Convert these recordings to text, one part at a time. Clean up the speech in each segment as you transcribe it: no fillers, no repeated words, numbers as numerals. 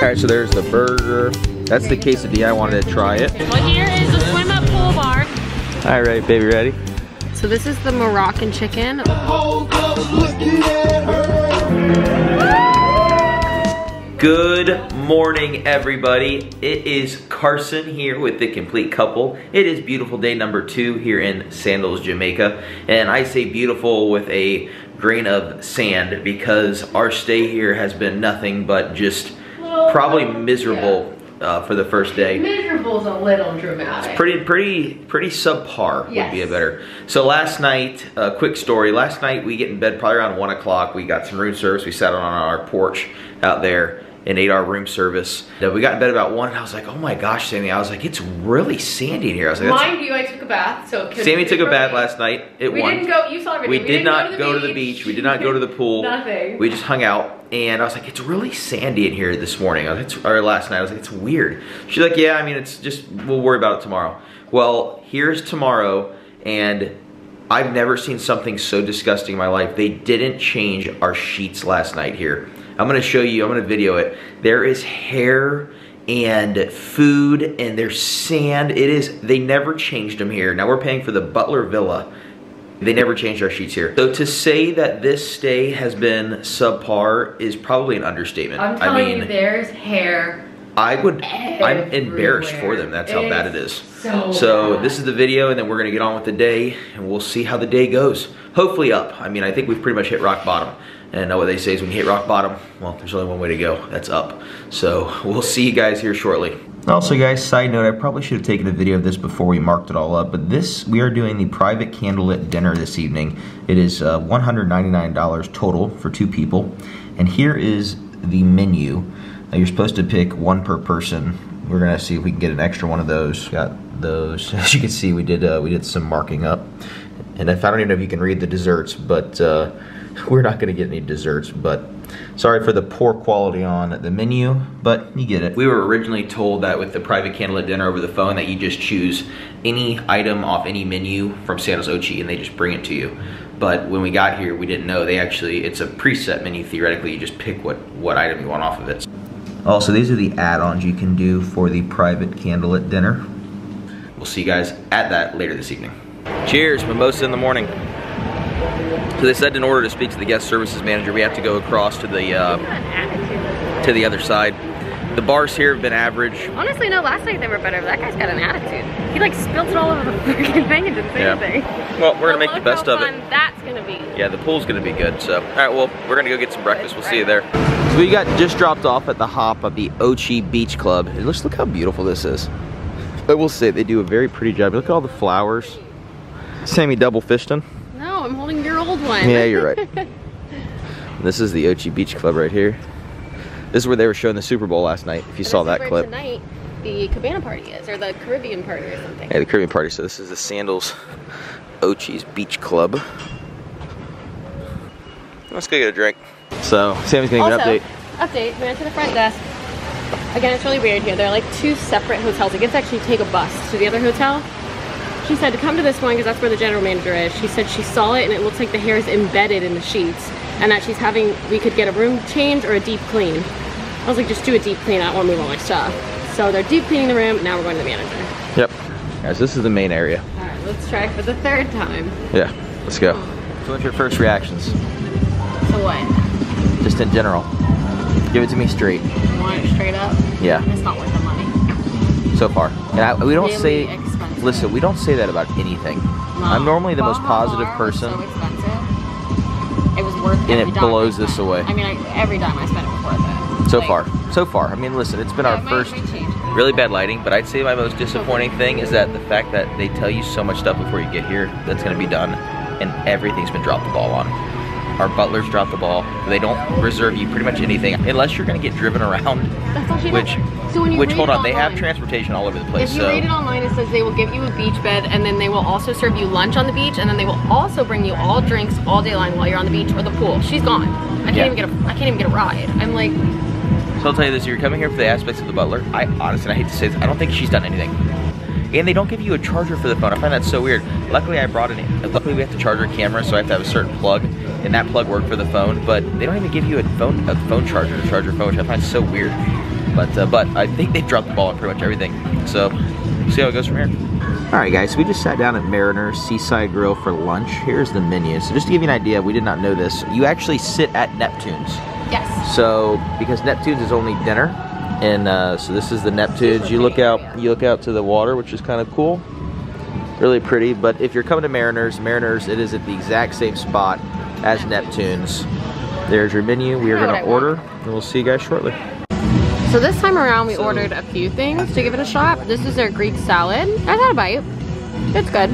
Alright, so there's the burger. That's the quesadilla. I wanted to try it. Well, here is the swim up pool bar. Alright, baby, ready? So this is the Moroccan chicken. Good morning, everybody. It is Carson here with The Complete Couple. It is beautiful day number 2 here in Sandals, Jamaica. And I say beautiful with a grain of sand because our stay here has been nothing but just probably miserable for the first day. Miserable's a little dramatic. It's pretty subpar would be a better. So last night, a quick story. Last night we get in bed probably around 1 o'clock. We got some room service. We sat on our porch out there and ate our room service. We got in bed about 1 and I was like, oh my gosh, Sammy. I was like, it's really sandy in here. I was like, mind you, I took a bath, so Sammy took a bath last night. We did not go to the beach. We did not go to the pool. Nothing. We just hung out. And I was like, it's really sandy in here this morning. Or last night. I was like, it's weird. She's like, yeah, I mean, it's just, we'll worry about it tomorrow. Well, here's tomorrow, and I've never seen something so disgusting in my life. They didn't change our sheets last night here. I'm gonna show you, I'm gonna video it. There is hair and food and there's sand. It is, they never changed them here. Now we're paying for the Butler Villa. They never changed our sheets here. So to say that this stay has been subpar is probably an understatement. I'm telling you, there's hair. I'm embarrassed for them. That's how bad it is. So this is the video, and then we're gonna get on with the day and we'll see how the day goes. Hopefully up. I mean, I think we've pretty much hit rock bottom. And what they say is when you hit rock bottom, well, there's only one way to go, that's up. So we'll see you guys here shortly. Also guys, side note, I probably should have taken a video of this before we marked it all up, but this, we are doing the private candlelit dinner this evening. It is $199 total for 2 people. And here is the menu. You're supposed to pick one per person. We're gonna see if we can get an extra one of those. Got those. As you can see, we did some marking up. And if, I don't even know if you can read the desserts, but we're not gonna get any desserts, but sorry for the poor quality on the menu, but you get it. We were originally told that with the private candlelit dinner over the phone that you just choose any item off any menu from Santos Ochi and they just bring it to you. But when we got here, we didn't know. They actually, it's a preset menu theoretically. You just pick what item you want off of it. Also, these are the add-ons you can do for the private candlelit dinner. We'll see you guys at that later this evening. Cheers, mimosa in the morning. So they said in order to speak to the guest services manager, we have to go across to the other side. The bars here have been average. Honestly, no, last night they were better, but that guy's got an attitude. He like spilled it all over the freaking thing and didn't say anything. Well, we're gonna make the best of it. That's gonna be. Yeah, the pool's gonna be good, so. All right, well, we're gonna go get some breakfast. We'll see you there. So we got just dropped off at the hop of the Ochi Beach Club. And look how beautiful this is. I will say, they do a very pretty job. Look at all the flowers. Sammy double fished them. No, I'm holding your old one. Yeah, you're right. This is the Ochi Beach Club right here. This is where they were showing the Super Bowl last night, if you saw that clip. Tonight, the cabana party is, or the Caribbean party or something. Yeah, the Caribbean party. So this is the Sandals Ochi's Beach Club. Let's go get a drink. So, Sammy's gonna also, get an update. We went to the front desk. Again, it's really weird here. There are like 2 separate hotels. I guess actually take a bus to the other hotel. She said to come to this one because that's where the general manager is. She said she saw it and it looks like the hair is embedded in the sheets and that she's having, we could get a room change or a deep clean. I was like, just do a deep clean, I don't want to move all my stuff. So they're deep cleaning the room, now we're going to the manager. Yep. Guys, so this is the main area. All right, let's try for the 3rd time. Yeah, let's go. So what's your first reactions? To what? Just in general. Give it to me straight. You want it straight up? Yeah. It's not worth the money. So far. And we don't say... Listen, we don't say that about anything. No. I'm normally the most positive person. So expensive. It was worth it. And it blows this away. I mean, every dime I spent it before that. So far. So far. I mean, listen, it's been our first really bad lighting, but I'd say my most disappointing thing is that the fact that they tell you so much stuff before you get here that's going to be done, and everything's been dropped the ball on. Our butlers dropped the ball. They don't reserve you pretty much anything unless you're going to get driven around. That's all she does. So when you hold on, they have transportation all over the place. If you read it online, it says they will give you a beach bed and then they will also serve you lunch on the beach and then they will also bring you all drinks all day long while you're on the beach or the pool. She's gone. I can't even get a ride. I'm like. So I'll tell you this: you're coming here for the aspects of the butler. I honestly, I hate to say this, I don't think she's done anything. And they don't give you a charger for the phone. I find that so weird. Luckily, luckily we have to charge our camera, so I have to have a certain plug, and that plug worked for the phone. But they don't even give you a phone charger to charge your phone, which I find so weird. But I think they've dropped the ball on pretty much everything. So we'll see how it goes from here. Alright guys, so we just sat down at Mariner's Seaside Grill for lunch. Here's the menu. So just to give you an idea, we did not know this. You actually sit at Neptune's. Yes. So because Neptune's is only dinner, and so this is the Neptune's. You look out. You look out to the water, which is kind of cool, really pretty. But if you're coming to Mariner's, it is at the exact same spot as Neptune's. There's your menu. We are going to order, and we'll see you guys shortly. So this time around, we ordered a few things to give it a shot. This is their Greek salad. I've had a bite. It's good.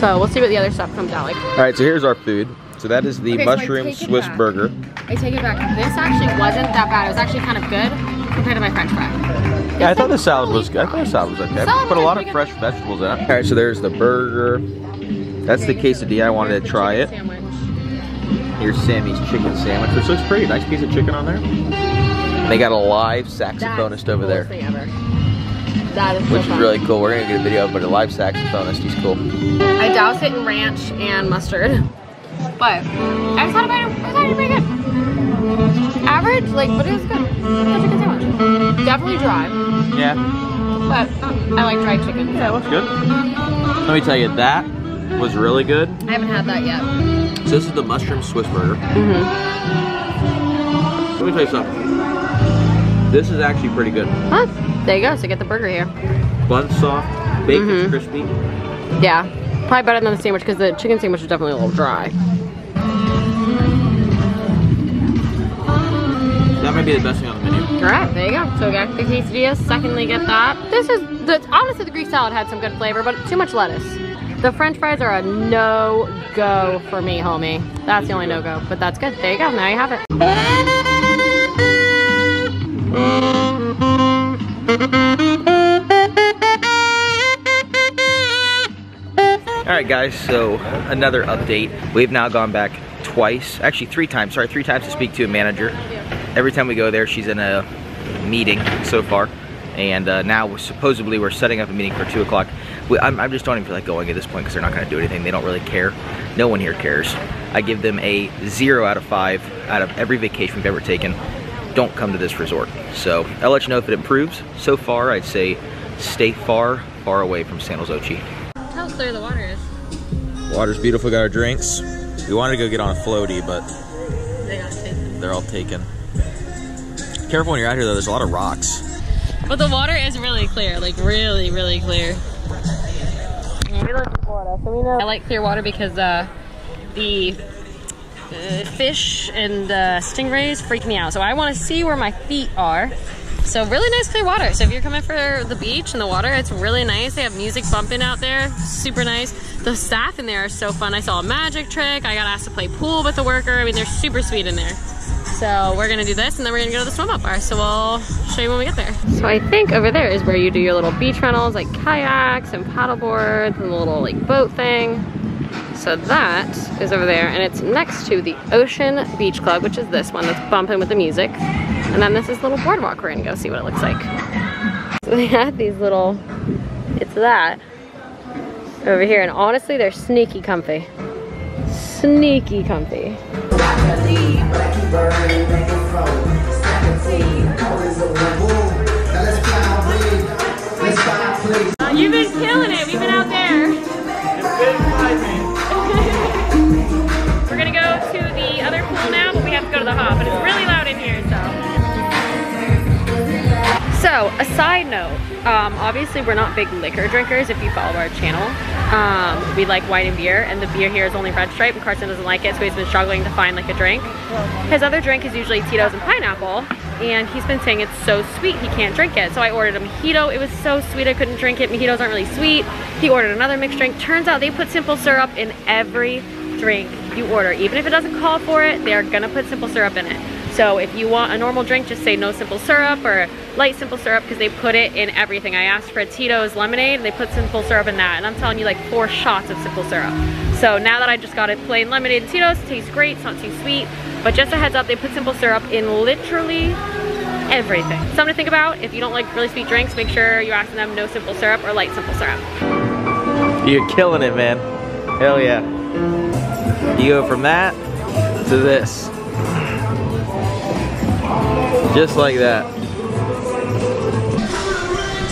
So we'll see what the other stuff comes out like. All right, so here's our food. So that is the mushroom Swiss burger. I take it back. This actually wasn't that bad. It was actually kind of good compared to my French fry. Yeah, I thought the salad was good. I thought the salad was okay. Put a lot of fresh vegetables in it. All right, so there's the burger. That's the quesadilla. I wanted to try it. Here's Sammy's chicken sandwich. This looks pretty. Nice piece of chicken on there. They got a live saxophonist over there, which is really cool. We're gonna get a video of it, a live saxophonist. He's cool. I douse it in ranch and mustard, but I just had a bite. I thought it was pretty good. Average, like, but it was good. Such a good sandwich. Definitely dry. Yeah. But I like dry chicken. Yeah, so it looks good. Let me tell you, that was really good. I haven't had that yet. So this is the mushroom Swiss burger. Mm-hmm. Let me tell you something. This is actually pretty good. Huh? There you go. So get the burger here. Bun's soft, bacon crispy. Yeah, probably better than the sandwich because the chicken sandwich is definitely a little dry. That might be the best thing on the menu. All right, there you go. So we got the quesadilla. Secondly, get that. This is the honestly the Greek salad had some good flavor, but too much lettuce. The French fries are a no-go for me, homie. That's the only no-go, but that's good. There you go. Now you have it. Alright guys, so another update. We've now gone back twice, actually three times to speak to a manager. Every time we go there, she's in a meeting so far. And now supposedly we're setting up a meeting for 2 o'clock. I just don't even feel like going at this point because they're not going to do anything. They don't really care. No one here cares. I give them a 0 out of 5 out of every vacation we've ever taken. Don't come to this resort. So I'll let you know if it improves. So far, I'd say stay far away from Sandals Ochi. How clear the water is. Water's beautiful. Got our drinks. We wanted to go get on a floaty, but they're all taken. Careful when you're out here, though. There's a lot of rocks. But the water is really clear, like really, really clear. We live in Florida, so we know. I like clear water because the fish and stingrays freak me out, so I want to see where my feet are. So really nice clear water. So if you're coming for the beach and the water, it's really nice. They have music bumping out there, super nice. The staff in there are so fun. I saw a magic trick. I got asked to play pool with a worker. I mean, they're super sweet in there. So we're gonna do this and then we're gonna go to the swim up bar. So we'll show you when we get there. So I think over there is where you do your little beach rentals, like kayaks and paddle boards and the little like boat thing. So that is over there, and it's next to the Ocean Beach Club, which is this one that's bumping with the music. And then this is little boardwalk. We're gonna go see what it looks like. So they had these little, it's that over here, and honestly, they're sneaky comfy. Sneaky comfy. You've been killing it. We've been out there. We're gonna go to the other pool now, but we have to go to the hop, and it's really loud in here, so. So, a side note, obviously we're not big liquor drinkers if you follow our channel. We like wine and beer, and the beer here is only Red Stripe, and Carson doesn't like it, so he's been struggling to find like a drink. His other drink is usually Tito's and pineapple, and he's been saying it's so sweet he can't drink it. So I ordered a mojito. It was so sweet I couldn't drink it. Mojitos aren't really sweet. He ordered another mixed drink. Turns out they put simple syrup in every drink you order. Even if it doesn't call for it, they're gonna put simple syrup in it. So if you want a normal drink, just say no simple syrup or light simple syrup, because they put it in everything. I asked for a Tito's lemonade and they put simple syrup in that, and I'm telling you, like 4 shots of simple syrup. So now that I just got it plain lemonade and Tito's, it tastes great, it's not too sweet, but just a heads up, they put simple syrup in literally everything. Something to think about. If you don't like really sweet drinks, make sure you're asking them no simple syrup or light simple syrup. You're killing it, man. Hell yeah. You go from that to this. Just like that.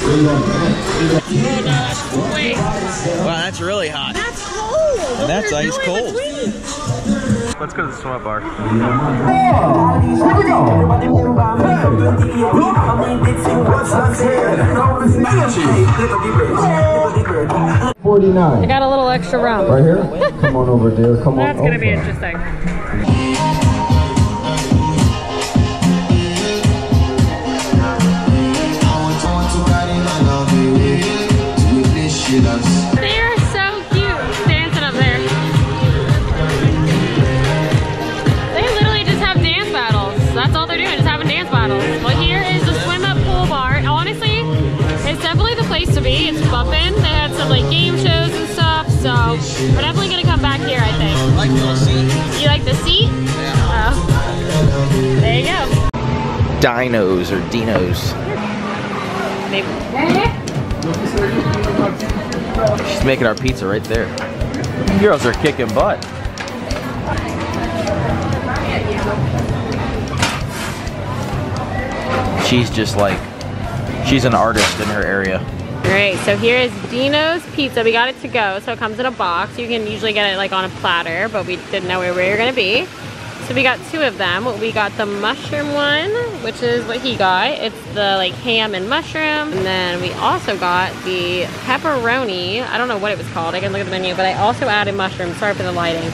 Oh, that's quick. Wow, that's really hot. That's cold. And that's ice cold. Let's go to the swim bar. Here we go. 49. I got a little extra rum. Right here? Come on over, dear. Come on. That's going to be interesting. They are so cute, dancing up there. They literally just have dance battles. That's all they're doing, just having dance battles. Well, here is the swim up pool bar. Honestly, it's definitely the place to be. It's bumping. They had some like game shows and stuff, so we're definitely gonna come back here, I think. I like the seat. You like the seat? Yeah. Oh. There you go. Dino's or Dino's. Maybe. She's making our pizza right there. You girls are kicking butt. She's just like, she's an artist in her area. Alright, so here is Dino's Pizza. We got it to go, so it comes in a box. You can usually get it like on a platter, but we didn't know where we were gonna be. So we got two of them. We got the mushroom one, which is what he got. It's the like ham and mushroom. And then we also got the pepperoni. I don't know what it was called. I can look at the menu, but I also added mushrooms. Sorry for the lighting.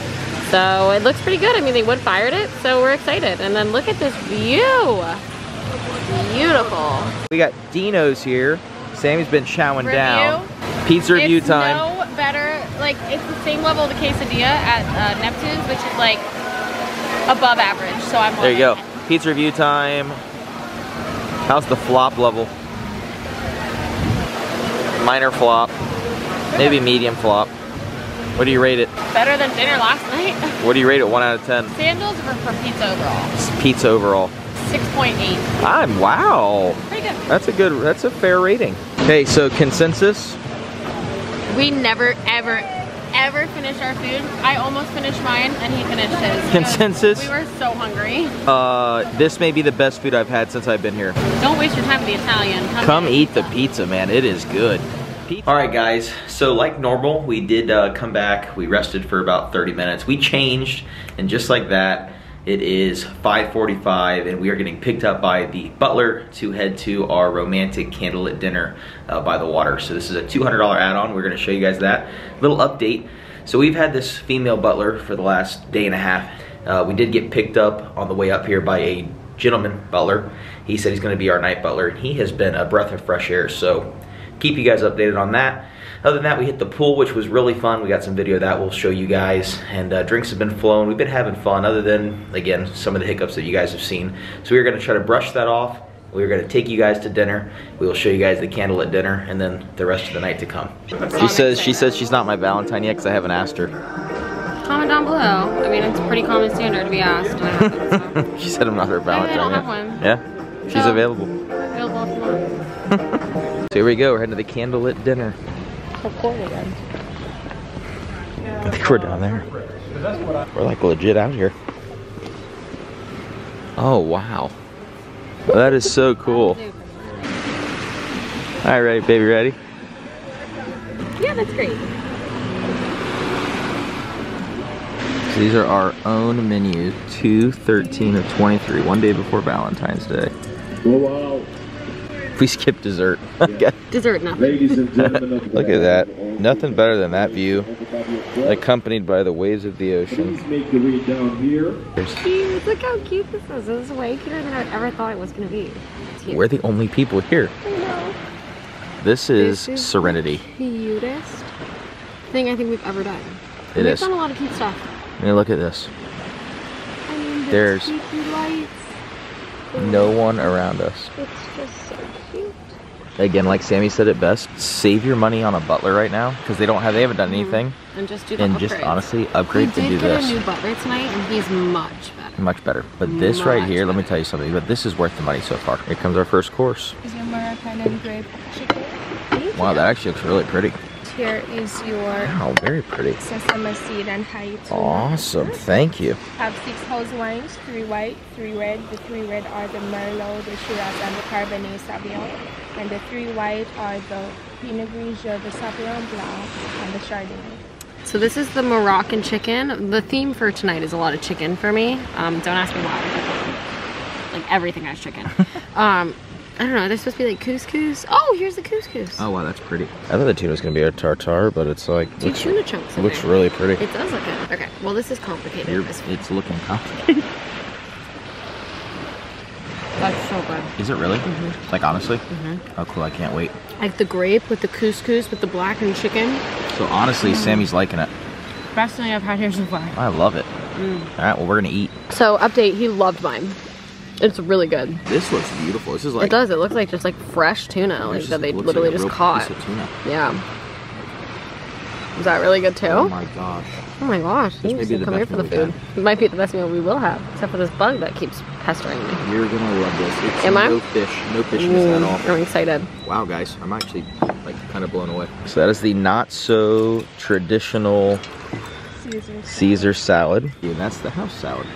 So it looks pretty good. I mean, they wood fired it, so we're excited. And then look at this view. Beautiful. We got Dino's here. Sammy's been chowing down. Pizza review time. It's no better. Like, it's the same level of the quesadilla at Neptune's, which is like above average, so I'm there. You go. Pizza review time. How's the flop level? Minor flop, maybe medium flop. What do you rate it? Better than dinner last night. What do you rate it? 1 out of 10. Sandals for pizza overall. It's pizza overall. 6.8. I'm wow. Pretty good. That's a good. That's a fair rating. Okay, so consensus. We never ever finish our food. I almost finished mine and he finished his. Consensus? We were so hungry. This may be the best food I've had since I've been here. Don't waste your time with the Italian. Come eat the pizza, man. It is good. All right, guys. So like normal, we did come back. We rested for about 30 minutes. We changed, and just like that, it is 5:45 and we are getting picked up by the butler to head to our romantic candlelit dinner by the water. So this is a $200 add-on. We're gonna show you guys that. Little update. So we've had this female butler for the last day and a half. We did get picked up on the way up here by a gentleman butler. He said he's gonna be our night butler. He has been a breath of fresh air, so keep you guys updated on that. Other than that, we hit the pool, which was really fun. We got some video of that we'll show you guys. And drinks have been flowing. We've been having fun, other than, again, some of the hiccups that you guys have seen. So we are gonna try to brush that off. We are gonna take you guys to dinner. We will show you guys the candlelit dinner and then the rest of the night to come. She says she's not my Valentine yet because I haven't asked her. Comment down below. I mean, it's pretty common standard to be asked. She said I'm not her Valentine yet. I don't have one. Yeah, she's available. Available. So here we go, we're heading to the candlelit dinner. I think we're down there. We're like legit out here. Oh wow, that is so cool. All right, baby, ready? Yeah, that's great. So these are our own menus: 2/13 of 23, one day before Valentine's Day. Wow. We skip dessert. Okay. Dessert, nothing. Look at that. Nothing better than that view, accompanied by the waves of the ocean. Jeez, look how cute this is. This is way cuter than I ever thought it was going to be. We're the only people here. I know. This is Serenity. The cutest thing I think we've ever done. We've done a lot of cute stuff. I mean, look at this. I mean, there's tiki lights. No one around us. It's just so cute. Again, like Sammy said it best, save your money on a butler right now because they haven't done anything. And just do the upgrades. And just honestly upgrade to do this. We did get a new butler tonight, and he's much better. Much better. But this right here, let me tell you something. But this is worth the money so far. Here comes our first course. Is your Maracana grape chicken? Wow, that actually looks really pretty. Here is your very pretty sesame seed and Haiti. Awesome, thank you. Have 6 house wines, 3 white, 3 red. The 3 red are the Merlot, the Shiraz, and the Cabernet Sauvignon. and the three white are the Pinot Grigio, the Sauvignon Blanc, and the Chardonnay. So this is the Moroccan chicken. The theme for tonight is a lot of chicken for me. Don't ask me why. Like everything has chicken. I don't know, they're supposed to be like couscous. Oh, here's the couscous. Oh wow, that's pretty. I thought the tuna was gonna be a tartare, but it's like tuna chunks. Looks really pretty. It does look good. Okay, well this is complicated. It's looking complicated. That's so good. Is it really? Mm-hmm. Like honestly? Mm-hmm. Oh cool, I can't wait. Like the grape with the couscous with the blackened chicken. So honestly, Sammy's liking it. Best thing I've had here so far. I love it. Mm. All right, well we're gonna eat. So update, he loved mine. It's really good. This looks beautiful. This is like it looks like just like fresh tuna, like that they literally just caught. Yeah. Is that really good too? Oh my gosh. Oh my gosh. This may be the best meal we've had. Come here for the food. It might be the best meal we will have, except for this bug that keeps pestering me. You're gonna love this. It's no fish, no fishness at all. I'm excited. Wow, guys, I'm actually like kind of blown away. So that is the not so traditional Caesar salad. Yeah, that's the house salad.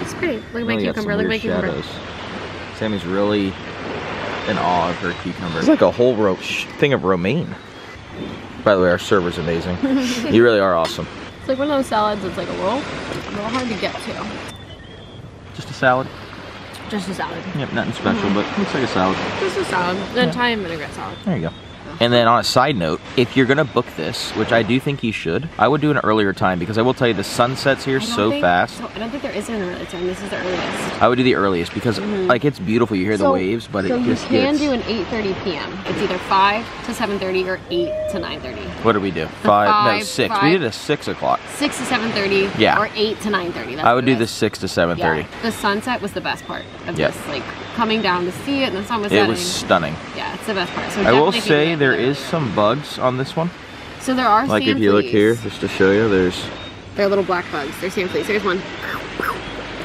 It's great. Look at my cucumber. Look at my cucumber. Shadows. Sammy's really in awe of her cucumber. It's like a whole thing of romaine. By the way, our server's amazing. You really are awesome. It's like one of those salads that's like a little hard to get to. Just a salad? Just a salad. Yep, nothing special, but looks like a salad. Just a salad. An Italian vinaigrette salad. There you go. And then on a side note, if you're gonna book this, which I do think you should, I would do an earlier time because I will tell you the sun sets here so fast. I don't think there is an early time. This is the earliest. I would do the earliest because like it's beautiful. You hear the waves, but it just gets... do an 8:30 p.m. It's either 5 to 7:30 or 8 to 9:30. What did we do? Five, no, six. We did a 6 o'clock. 6 to 7:30. Yeah. Or 8 to 9:30. I would do the 6 to 7:30. Yeah. The sunset was the best part of this, like coming down to see it and the sun was setting. It was stunning. Yeah, it's the best part. So I will say there is some bugs on this one. So there are sand fleas. Like if you look here, just to show you, there's... They're little black bugs. They're sand fleas. Here's one.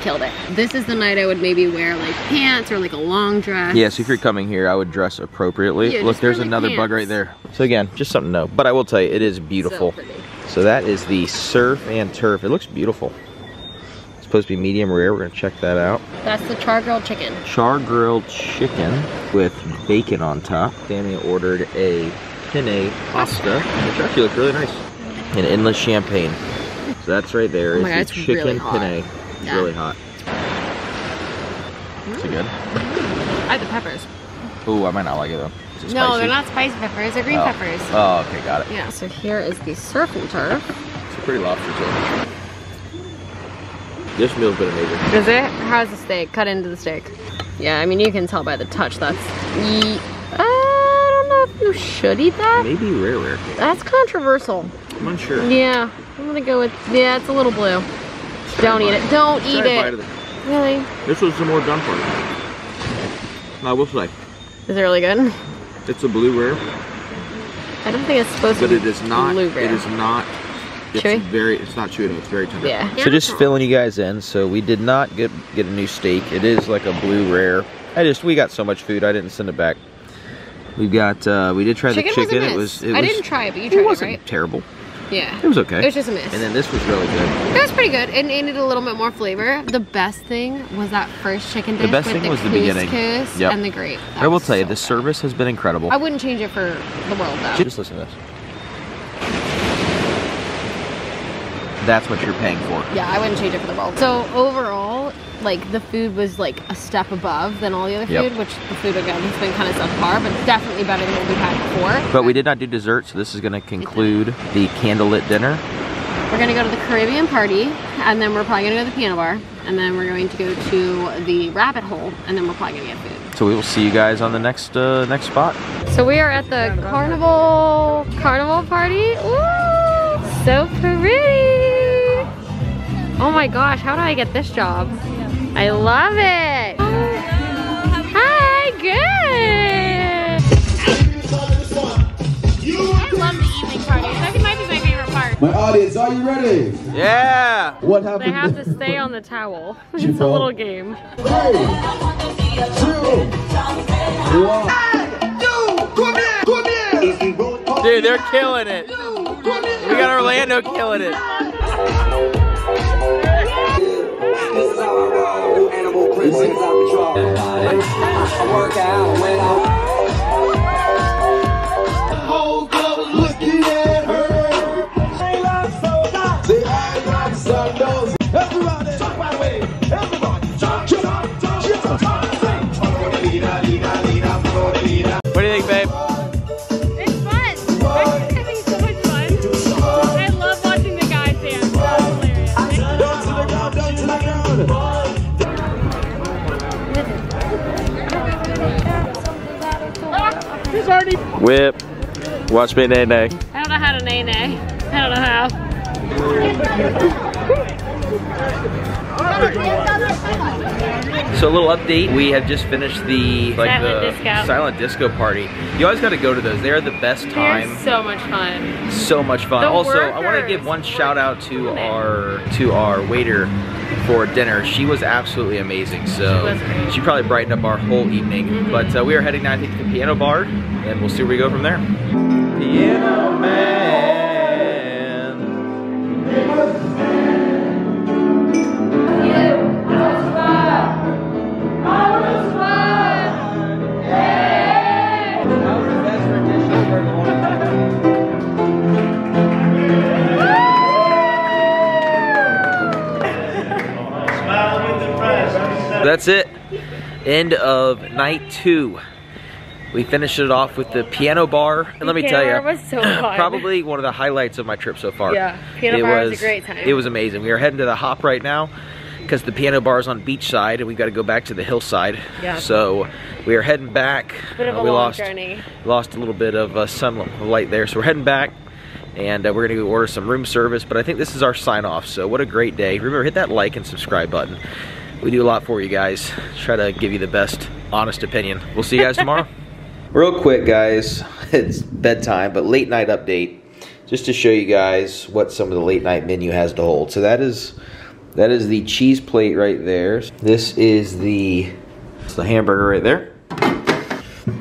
Killed it. This is the night I would maybe wear like pants or like a long dress. Yeah, so if you're coming here, I would dress appropriately. Yeah, look, there's another bug right there. So again, just something to know. But I will tell you, it is beautiful. So that is the surf and turf. It looks beautiful. It's supposed to be medium rare. We're going to check that out. That's the char-grilled chicken. Char-grilled chicken with bacon on top. Sammy ordered a penne pasta, which actually looks really nice. And endless champagne. So that's right there. Oh my God, it's chicken really penne. It's really hot. Is it good? I had the peppers. Ooh, I might not like it though. Is it spicy? They're not spicy peppers. They're green peppers. Oh, okay, got it. Yeah, so here is the surf and turf. It's a pretty lobster tail. This meal's been amazing. Is it? How's the steak? Cut into the steak. Yeah, I mean, you can tell by the touch that's... I don't know if you should eat that. Maybe rare. That's controversial. I'm unsure. Yeah, I'm gonna go with... Yeah, it's a little blue. Don't eat it. Don't eat it. Really? This was the more done for it. I will say. Is it really good? It's a blue rare. I don't think it's supposed to be blue rare. But it is not. It is not. It's very, it's not chewy, it's very tender. Yeah. So just filling you guys in, so we did not get a new steak. It is like a blue rare. We got so much food, I didn't send it back. We've got, we did try the chicken. It was, I didn't try it, but you tried it, right? It wasn't terrible. Yeah. It was okay. It was just a miss. And then this was really good. It was pretty good. It needed a little bit more flavor. The best thing was that first chicken dish. The best thing was the beginning. And the grape. I will tell you, the service has been incredible. I wouldn't change it for the world, though. Just listen to this. That's what you're paying for. Yeah, I wouldn't change it for the world. So overall, like the food was like a step above than all the other food, which the food again has been kind of subpar, but definitely better than what we had before. But we did not do dessert, so this is gonna conclude the candlelit dinner. We're gonna go to the Caribbean party, and then we're probably gonna go to the piano bar, and then we're going to go to the Rabbit Hole, and then we're probably gonna get food. So we will see you guys on the next next spot. So we are at the carnival party. Ooh, so pretty. Oh my gosh, how do I get this job? I love it! Hi, good! I love the evening parties. I think it might be my favorite part. My audience, are you ready? Yeah! What happened? They have to stay on the towel. It's a little game. 3, 2, 1. Dude, they're killing it. We got Orlando killing it. This is how I roll, animal prison, I work out when I It's already whip. Watch me nay-nay. I don't know how to nay-nay. I don't know how. So a little update. We have just finished the silent disco party. You always got to go to those. They are the best time. They're so much fun. So much fun. The also, workers. I want to give one shout out to our waiter for dinner. She was absolutely amazing. So she probably brightened up our whole evening. But we are heading now, I think, to the piano bar, and we'll see where we go from there. Piano man. That's it. End of night two. We finished it off with the piano bar. And let me tell you, was so fun. Probably one of the highlights of my trip so far. Yeah, piano bar was a great time. It was amazing. We are heading to the hop right now because the piano bar is on beachside and we've got to go back to the hillside. Yeah. So we are heading back. Bit of a long journey. Lost a little bit of sunlight there. So we're heading back. And we're gonna go order some room service. But I think this is our sign off. So what a great day. Remember, hit that like and subscribe button. We do a lot for you guys. Try to give you the best, honest opinion. We'll see you guys tomorrow. Real quick, guys, it's bedtime, but late night update, just to show you guys what some of the late night menu has to hold. So that is the cheese plate right there. This is the hamburger right there.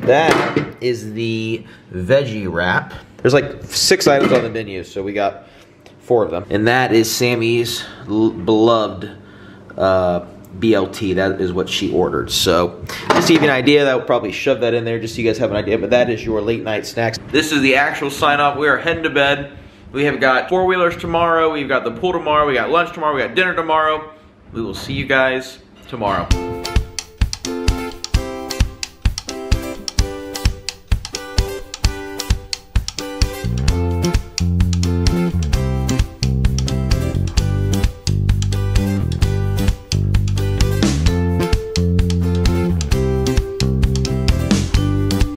That is the veggie wrap. There's like 6 items on the menu, so we got 4 of them. And that is Sammy's beloved BLT. That is what she ordered. So just to give you an idea, that will probably shove that in there just so you guys have an idea, but that is your late night snacks. This is the actual sign off. We are heading to bed. We have got 4-wheelers tomorrow. We've got the pool tomorrow. We got lunch tomorrow. We got dinner tomorrow. We will see you guys tomorrow.